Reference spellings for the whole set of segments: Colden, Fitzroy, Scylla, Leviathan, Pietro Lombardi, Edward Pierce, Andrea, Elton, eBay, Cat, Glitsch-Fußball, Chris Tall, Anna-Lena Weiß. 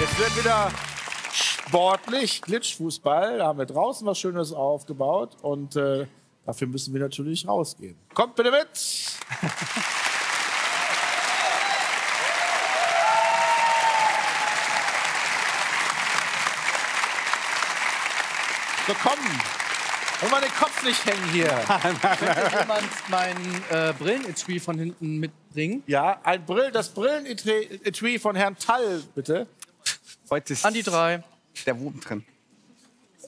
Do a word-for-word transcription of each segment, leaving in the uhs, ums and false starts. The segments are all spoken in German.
Jetzt wird wieder sportlich Glitsch-Fußball. Da haben wir draußen was Schönes aufgebaut und äh, dafür müssen wir natürlich rausgehen. Kommt bitte mit! So, komm! Und mal den Kopf nicht hängen hier. Könnte jemand mein äh, Brillenetui von hinten mitbringen? Ja, ein Brill, das Brillenetui von Herrn Tall, bitte. Heute ist an die drei. Der Wuben drin.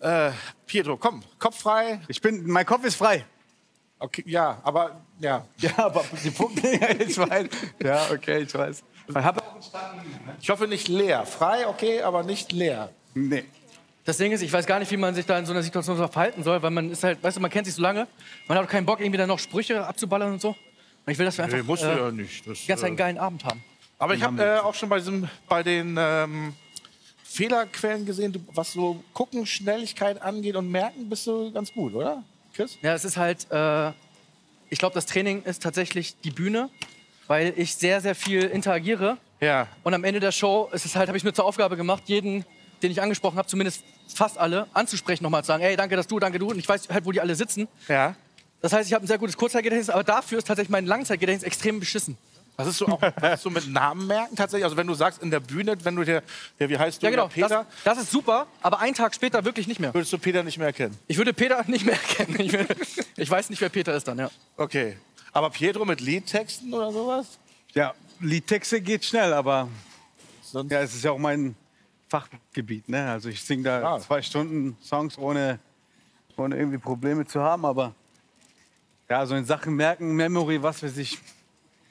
Äh, Pietro, komm, Kopf frei. Ich bin, mein Kopf ist frei. Okay, ja, aber, ja. Ja, aber die Punkte, ja, ich weiß. Ja, okay, ich weiß. Man hat auch einen starken, ne? Ich hoffe nicht leer. Frei, okay, aber nicht leer. Nee. Das Ding ist, ich weiß gar nicht, wie man sich da in so einer Situation so verhalten soll, weil man ist halt, weißt du, man kennt sich so lange, man hat auch keinen Bock, irgendwie dann noch Sprüche abzuballern und so. Und ich will, dass wir einfach nee, musst äh, du ja nicht. Das, ganz äh, einen geilen Abend haben. Aber ich habe äh, auch schon bei, diesem, bei den ähm, Fehlerquellen gesehen, was so Gucken, Schnelligkeit angeht und Merken, bist du ganz gut, oder, Chris? Ja, es ist halt, äh, ich glaube, das Training ist tatsächlich die Bühne, weil ich sehr, sehr viel interagiere. Ja. Und am Ende der Show ist es halt, habe ich mir zur Aufgabe gemacht, jeden, den ich angesprochen habe, zumindest fast alle, anzusprechen, nochmal zu sagen, ey, danke, dass du, danke, du. Und ich weiß halt, wo die alle sitzen. Ja. Das heißt, ich habe ein sehr gutes Kurzzeitgedächtnis, aber dafür ist tatsächlich mein Langzeitgedächtnis extrem beschissen. Was ist so auch so mit Namen merken tatsächlich? Also wenn du sagst, in der Bühne, wenn du dir, der, wie heißt du, ja, genau, Peter? Das, das ist super, aber einen Tag später wirklich nicht mehr. Würdest du Peter nicht mehr erkennen? Ich würde Peter nicht mehr erkennen. Ich, würde, ich weiß nicht, wer Peter ist dann, ja. Okay. Aber Pietro mit Liedtexten oder sowas? Ja, Liedtexte geht schnell, aber sonst? Ja, es ist ja auch mein Fachgebiet, ne? Also ich singe da ah. zwei Stunden Songs, ohne, ohne irgendwie Probleme zu haben, aber ja, so in Sachen merken, Memory, was weiß ich.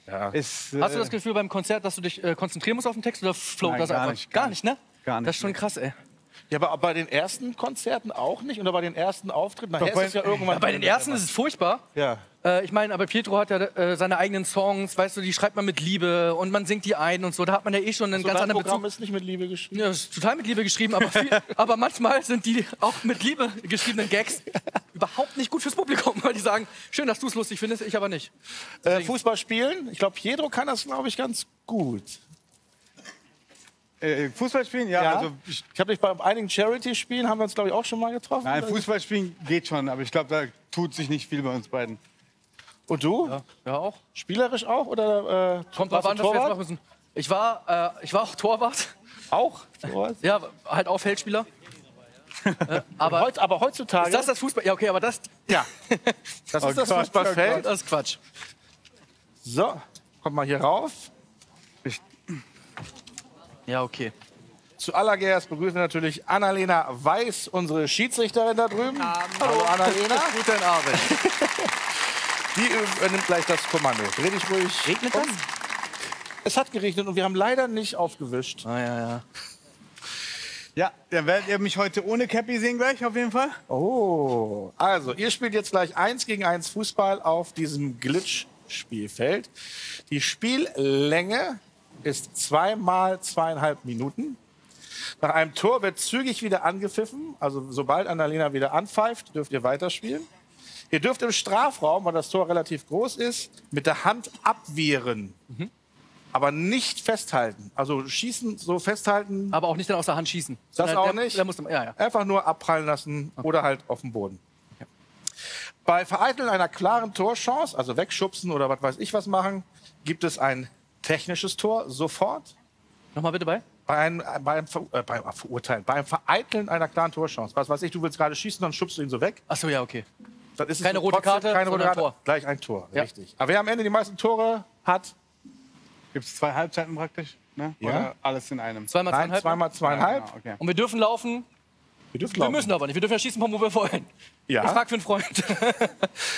Ja. Ist, äh, hast du das Gefühl beim Konzert, dass du dich äh, konzentrieren musst auf den Text oder float das einfach? Nicht, gar, gar nicht, ne? Gar nicht. Das ist schon krass, ey. Ja, aber bei den ersten Konzerten auch nicht oder bei den ersten Auftritten? Doch, bei, ist ja irgendwann ja, bei den ersten ist es furchtbar. Ja. Äh, ich meine, aber Pietro hat ja äh, seine eigenen Songs, weißt du, die schreibt man mit Liebe und man singt die ein und so. Da hat man ja eh schon einen so, ganz anderen Programm Bezug. Ist nicht mit Liebe geschrieben. Ja, ist total mit Liebe geschrieben, aber, viel, aber manchmal sind die auch mit Liebe geschriebenen Gags überhaupt nicht gut fürs Publikum, weil die sagen, schön, dass du es lustig findest, ich aber nicht. Äh, Fußball spielen, ich glaube, Pietro kann das, glaube ich, ganz gut. Fußball spielen, ja. ja. Also ich ich habe dich bei einigen Charity-Spielen, haben wir uns, glaube ich, auch schon mal getroffen. Nein, Fußball spielen geht schon, aber ich glaube, da tut sich nicht viel bei uns beiden. Und du? Ja, ja auch. Spielerisch auch? Oder, äh, kommt drauf an, was wir jetzt machen müssen. Ich war, äh, ich war auch Torwart. Auch? Torwart? Ja, halt auch Feldspieler. äh, aber, heutz, aber heutzutage... Ist das das Fußball? Ja, okay, aber das... Ja, das ist das Fußballfeld. Das ist Quatsch. So, kommt mal hier rauf. Ich Ja, okay. Zuallererst begrüßen wir natürlich Anna-Lena Weiß, unsere Schiedsrichterin da drüben. Um, Hallo, Anna-Lena. Guten Abend. Die übernimmt gleich das Kommando. Dreh dich ruhig. Regnet das? Es hat geregnet und wir haben leider nicht aufgewischt. Ah, ja, ja. Ja, dann werdet ihr mich heute ohne Cappy sehen gleich, auf jeden Fall. Oh, also ihr spielt jetzt gleich eins gegen eins Fußball auf diesem Glitch-Spielfeld. Die Spiellänge ist zweimal zweieinhalb Minuten. Nach einem Tor wird zügig wieder angepfiffen. Also sobald Anna-Lena wieder anpfeift, dürft ihr weiterspielen. Ihr dürft im Strafraum, weil das Tor relativ groß ist, mit der Hand abwehren. Mhm. Aber nicht festhalten. Also schießen, so festhalten. Aber auch nicht dann aus der Hand schießen. Das der, auch nicht. Der, der muss, ja, ja. Einfach nur abprallen lassen, okay, oder halt auf dem Boden. Ja. Bei Vereiteln einer klaren Torchance, also wegschubsen oder was weiß ich was machen, gibt es ein technisches Tor sofort. Nochmal bitte bei? Bei einem, bei einem Ver, äh, beim Verurteilen, beim Vereiteln einer klaren Torchance. Was weiß ich, du willst gerade schießen, dann schubst du ihn so weg. Ach so, ja, okay. Das ist keine rote Karte, keine rote Karte, Tor. Gleich ein Tor, ja, richtig. Aber wer am Ende die meisten Tore hat? Gibt es zwei Halbzeiten praktisch, ne? Ja. Oder alles in einem? Zweimal zweieinhalb? Nein, zweimal zweieinhalb. Ja, okay. Und wir dürfen laufen. Wir dürfen laufen. Wir müssen aber nicht. Wir dürfen ja schießen, von wo wir wollen. Ja. Ich frag für einen Freund.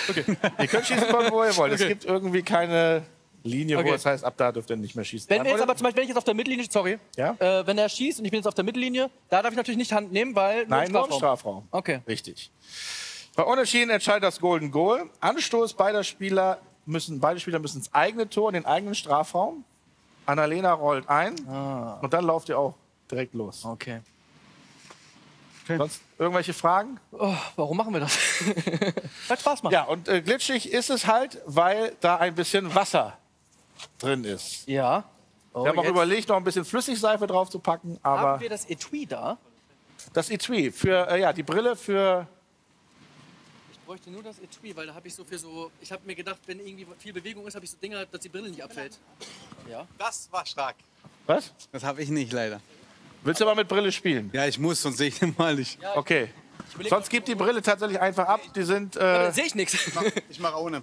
Okay. Ihr könnt schießen, von wo ihr wollt. Okay. Es gibt irgendwie keine Linie, okay, wo es heißt, ab da dürft ihr nicht mehr schießen. Wenn jetzt aber zum Beispiel, wenn ich jetzt auf der Mittellinie, sorry, ja? äh, wenn er schießt und ich bin jetzt auf der Mittellinie, da darf ich natürlich nicht Hand nehmen, weil nein, nur im Strafraum. Strafraum. Okay. Richtig. Bei Unentschieden entscheidet das Golden Goal. Anstoß beider Spieler müssen, beide Spieler müssen ins eigene Tor, in den eigenen Strafraum. Anna-Lena rollt ein, ah, und dann lauft ihr auch direkt los. Okay. Okay. Sonst irgendwelche Fragen? Oh, warum machen wir das? Hat Spaß gemacht. Ja, und äh, glitschig ist es halt, weil da ein bisschen Wasser drin ist. Ja. Oh, ich habe auch überlegt, noch ein bisschen Flüssigseife drauf zu packen. Aber haben wir das Etui da? Das Etui, für, äh, ja, die Brille für... Ich bräuchte nur das Etui, weil da habe ich so viel so... Ich habe mir gedacht, wenn irgendwie viel Bewegung ist, habe ich so Dinger, dass die Brille nicht abfällt. Ja. Das war stark. Was? Das habe ich nicht, leider. Willst du aber mit Brille spielen? Ja, ich muss, sonst sehe ich den mal nicht. Ja, okay. Ich sonst gibt die Brille tatsächlich einfach ab. Die sind... Äh, ja, dann sehe ich nichts. Ich mache mach ohne.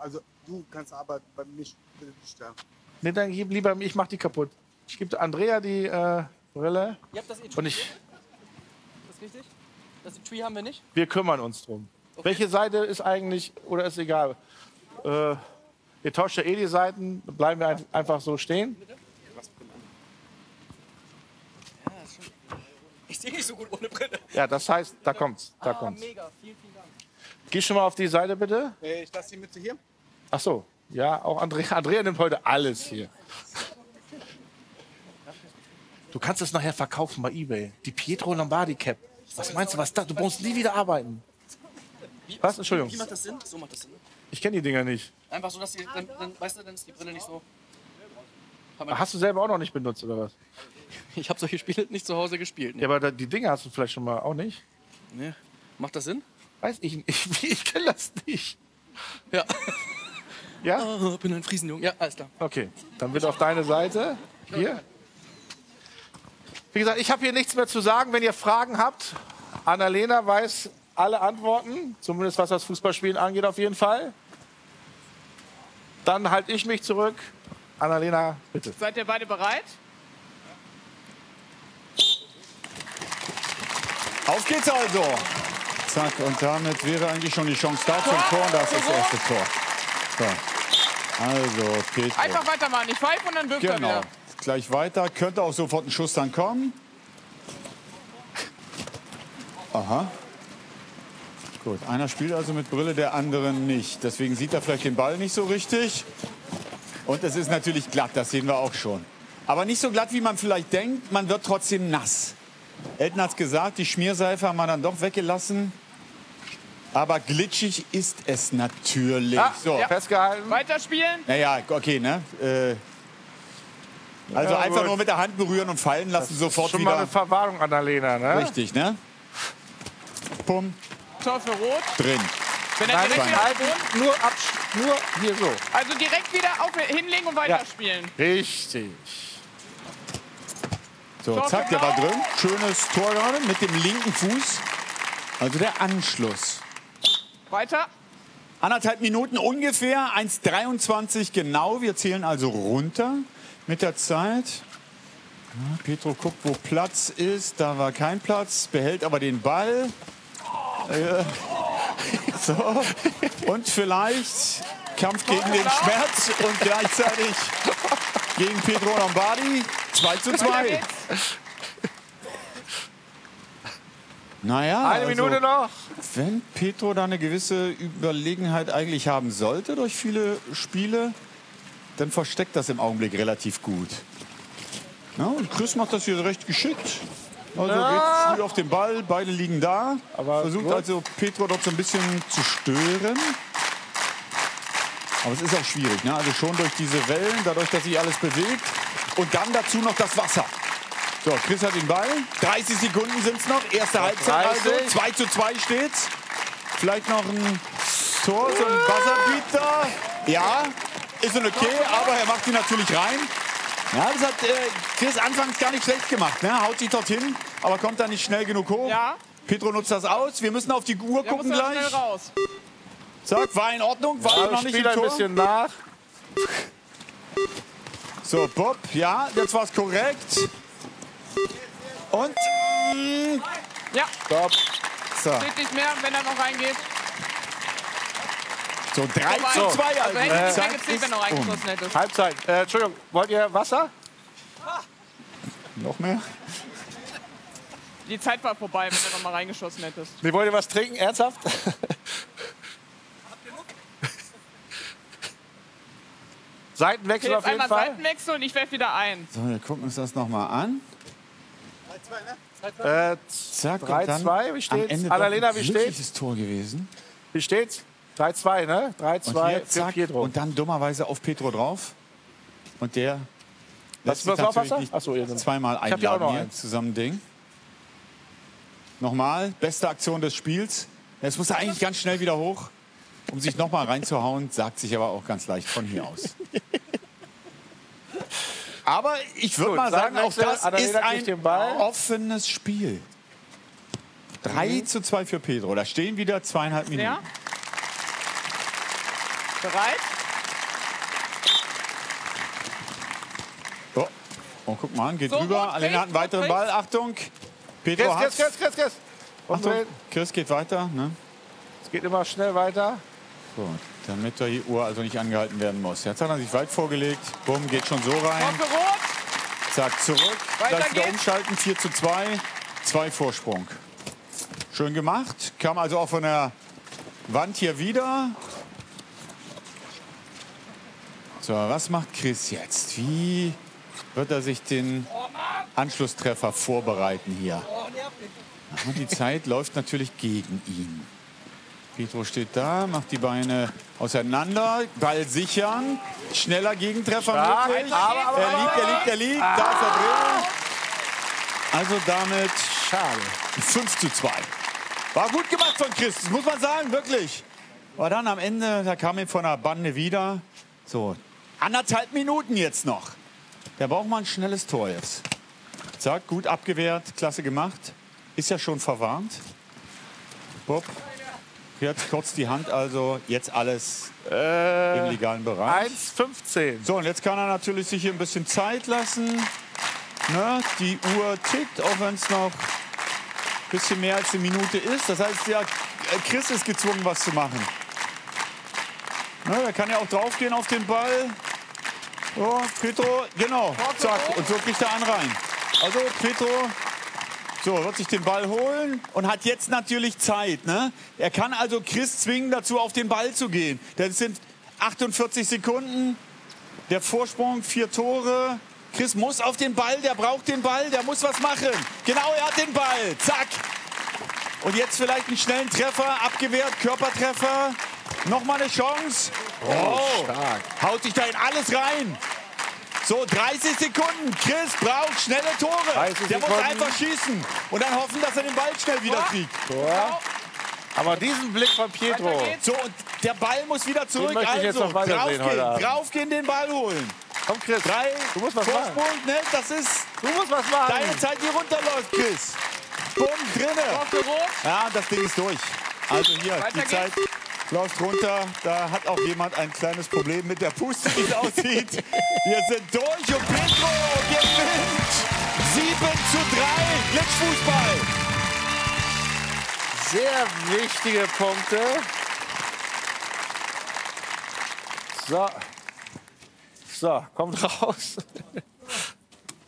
Also du kannst aber bei mir nicht sterben. Nee, dann gib lieber, ich mach die kaputt. Ich gebe Andrea die äh, Brille. Ihr habt das Etui. Und ich. Ist das richtig? Das Etui haben wir nicht? Wir kümmern uns drum. Okay. Welche Seite ist eigentlich, oder ist egal? Äh, ihr tauscht ja eh die Seiten, bleiben wir einfach so stehen. Ich sehe nicht so gut ohne Brille. Ja, das heißt, da kommt's. Da ah, kommt's. Mega, vielen, vielen Dank. Geh schon mal auf die Seite, bitte. Ich lasse die Mütze hier. Ach so. Ja, auch Andrea. Andrea nimmt heute alles hier. Du kannst es nachher verkaufen bei eBay. Die Pietro Lombardi Cap. Was meinst du, was das? Du brauchst nie wieder arbeiten. Was? Entschuldigung. Wie macht das Sinn? So macht das Sinn. Ich kenne die Dinger nicht. Einfach so, dass die, dann, dann, weißt du, dann ist die Brille nicht so... Hast du selber auch noch nicht benutzt, oder was? Ich habe solche Spiele nicht zu Hause gespielt. Ne? Ja, aber die Dinger hast du vielleicht schon mal auch nicht. Nee. Macht das Sinn? Weiß ich nicht. Ich, ich kenne das nicht. Ja. Ja? Oh, bin ein Friesenjung. Ja, alles klar. Okay, dann wird auf deine Seite. Hier. Wie gesagt, ich habe hier nichts mehr zu sagen. Wenn ihr Fragen habt, Anna-Lena weiß alle Antworten. Zumindest was das Fußballspielen angeht, auf jeden Fall. Dann halte ich mich zurück. Anna-Lena, bitte. Seid ihr beide bereit? Auf geht's also. Zack, und damit wäre eigentlich schon die Chance da zum Tor. Und das ist das erste Tor. So. Also, Pietro. Einfach weitermachen. Ich pfeife und dann dürft ihr wieder. Gleich weiter. Könnte auch sofort ein Schuss dann kommen. Aha. Gut, einer spielt also mit Brille, der anderen nicht. Deswegen sieht er vielleicht den Ball nicht so richtig. Und es ist natürlich glatt, das sehen wir auch schon. Aber nicht so glatt, wie man vielleicht denkt. Man wird trotzdem nass. Elton hat's gesagt, die Schmierseife haben wir dann doch weggelassen. Aber glitschig ist es natürlich. Ah, so, ja. Festgehalten. Weiterspielen? Naja, okay, ne? Äh, also ja, einfach nur mit der Hand berühren und fallen lassen, das sofort ist schon wieder. Schon mal eine Verwarnung, Anna-Lena, ne? Richtig, ne? Pum. Tor für Rot. Drin. Wenn er Nein, direkt wieder halten, nur, nur hier so. Also direkt wieder auf, hinlegen und weiterspielen. Ja. Richtig. So, Tor zack, der war drin. Schönes Tor gerade mit dem linken Fuß. Also der Anschluss. Weiter. Anderthalb Minuten ungefähr, eins dreiundzwanzig genau. Wir zählen also runter mit der Zeit. Ja, Pietro guckt, wo Platz ist. Da war kein Platz, behält aber den Ball. Äh, so. Und vielleicht Kampf gegen den Schmerz und gleichzeitig gegen Pietro Lombardi. zwei zu zwei. Naja, eine Minute also, noch. Wenn Pietro da eine gewisse Überlegenheit eigentlich haben sollte durch viele Spiele, dann versteckt das im Augenblick relativ gut. Ja, und Chris macht das hier recht geschickt. Also ja. Geht früh auf den Ball, beide liegen da. Aber versucht gut. Also Pietro dort so ein bisschen zu stören. Aber es ist auch schwierig, ne? Also schon durch diese Wellen, dadurch, dass sich alles bewegt. Und dann dazu noch das Wasser. So, Chris hat den Ball. dreißig Sekunden sind es noch. Erste Halbzeit also. zwei zu zwei steht's. Vielleicht noch ein Tor, so ein Wasserbieter. Ja, ist okay, aber er macht ihn natürlich rein. Ja, das hat äh, Chris anfangs gar nicht schlecht gemacht. Ne? Haut sich dorthin, aber kommt da nicht schnell genug hoch. Ja. Pietro nutzt das aus. Wir müssen auf die Uhr der gucken gleich. Raus. Zack, war in Ordnung. War ja, noch nicht im Tor. Ein bisschen nach. So, Bob, ja, jetzt war es korrekt. Und. Mh, ja. Bob. So. Steht nicht mehr, wenn er noch reingeht. So, drei zu zwei. Also hätte ich nicht gezählt, wenn er noch reingeschossen hätte. Halbzeit. Äh, Entschuldigung, wollt ihr Wasser? Ah. Noch mehr? Die Zeit war vorbei, wenn du noch mal reingeschossen hättest. Nee, wollt ihr was trinken? Ernsthaft? Seitenwechsel okay, auf jeden Fall. Seitenwechsel und ich werfe wieder ein. So, wir gucken uns das nochmal an. drei zwei, ne? drei zwei, äh, wie steht's? Anna-Lena, wie steht's? Das Tor gewesen. Wie steht's? drei zwei, ne? drei zwei für Pietro. Und dann dummerweise auf Pietro drauf. Und der Hast du das Wasser? Achso, ihr seid zweimal einladen hier, zusammen Ding. Nochmal, beste Aktion des Spiels. Jetzt muss er eigentlich ganz schnell wieder hoch, um sich nochmal reinzuhauen, sagt sich aber auch ganz leicht von hier aus. Aber ich würde mal sagen, auch das ist ein offenes Spiel. drei zu zwei für Pedro. Da stehen wieder zweieinhalb Minuten. Ja. Bereit? Oh. oh, guck mal an, geht so, rüber. Anna-Lena hat einen weiteren Ball. Achtung. Pedro hat. Chris, Chris, Chris, Chris. Achtung. Chris geht weiter. Ne? Es geht immer schnell weiter. So, damit die Uhr also nicht angehalten werden muss. Jetzt hat er sich weit vorgelegt. Bumm, geht schon so rein. Zack, zurück. Gleich wieder umschalten. vier zu zwei. Zwei Vorsprung. Schön gemacht. Kam also auch von der Wand hier wieder. So, was macht Chris jetzt? Wie wird er sich den Anschlusstreffer vorbereiten hier? Aber die Zeit läuft natürlich gegen ihn. Pietro steht da, macht die Beine auseinander, Ball sichern, schneller Gegentreffer möglich. Er liegt, er liegt, er liegt, ah. da ist er drin. Also damit schade. fünf zu zwei. War gut gemacht von Chris, das muss man sagen, wirklich. Aber dann am Ende, da kam er von der Bande wieder. So, anderthalb Minuten jetzt noch. Da braucht man ein schnelles Tor jetzt. Zack, gut abgewehrt, klasse gemacht. Ist ja schon verwarnt. Bob, jetzt kurz die Hand, also jetzt alles äh, im legalen Bereich. eins fünfzehn. So, und jetzt kann er natürlich sich hier ein bisschen Zeit lassen. Ne? Die Uhr tickt, auch wenn es noch ein bisschen mehr als eine Minute ist. Das heißt, ja, Chris ist gezwungen, was zu machen. Ne, da kann ja auch draufgehen auf den Ball. So, Pietro, genau, zack, und so kriegt er einen rein. Also Pietro so, wird sich den Ball holen und hat jetzt natürlich Zeit. Ne? Er kann also Chris zwingen dazu, auf den Ball zu gehen. Das sind achtundvierzig Sekunden, der Vorsprung, vier Tore. Chris muss auf den Ball, der braucht den Ball, der muss was machen. Genau, er hat den Ball, zack. Und jetzt vielleicht einen schnellen Treffer, abgewehrt, Körpertreffer. Nochmal eine Chance. Oh, oh, stark. Haut sich da in alles rein. So, dreißig Sekunden. Chris braucht schnelle Tore. Der muss einfach schießen. Und dann hoffen, dass er den Ball schnell wieder kriegt. Ja. Aber diesen Blick von Pietro. So, und der Ball muss wieder zurück. Also, draufgehen, draufgehen, den Ball holen. Komm, Chris. Drei, du musst was Vorsprung, machen. Ne? Das ist du musst was machen. Deine Zeit, die runterläuft, Chris. Bumm, drinne. Ja, das Ding ist durch. Also hier, weiter die Zeit. Geht's. Läuft runter, da hat auch jemand ein kleines Problem mit der Puste, wie es aussieht. Wir sind durch und Pietro gewinnt sieben zu drei, Glitsch-Fußball. Sehr wichtige Punkte. So, so, kommt raus.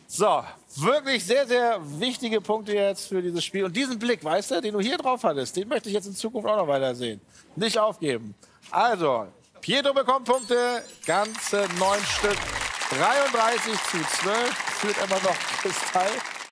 So, wirklich sehr, sehr wichtige Punkte jetzt für dieses Spiel. Und diesen Blick, weißt du, den du hier drauf hattest, den möchte ich jetzt in Zukunft auch noch weiter sehen. Nicht aufgeben. Also, Pietro bekommt Punkte, ganze neun Stück. dreiunddreißig zu zwölf, führt immer noch Kristall.